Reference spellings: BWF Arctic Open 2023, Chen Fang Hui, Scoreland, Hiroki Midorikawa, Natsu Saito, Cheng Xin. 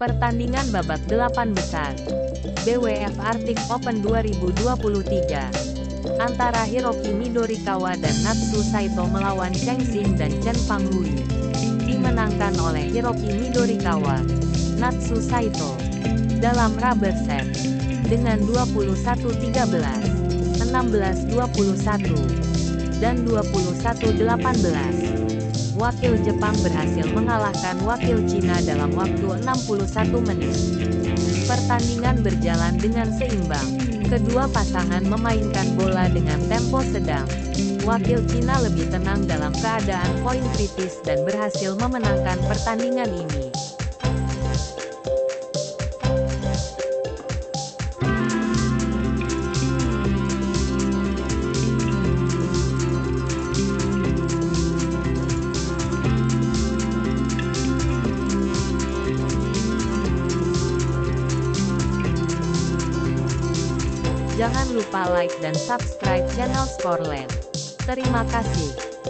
Pertandingan babak 8 besar BWF Arctic Open 2023 antara Hiroki Midorikawa dan Natsu Saito melawan Cheng Xin dan Chen Fang Hui dimenangkan oleh Hiroki Midorikawa, Natsu Saito dalam rubber set dengan 21-13, 16-21, dan 21-18. Wakil Jepang berhasil mengalahkan wakil Cina dalam waktu 61 menit. Pertandingan berjalan dengan seimbang. Kedua pasangan memainkan bola dengan tempo sedang. Wakil Cina lebih tenang dalam keadaan poin kritis dan berhasil memenangkan pertandingan ini. Jangan lupa like dan subscribe channel Scoreland. Terima kasih.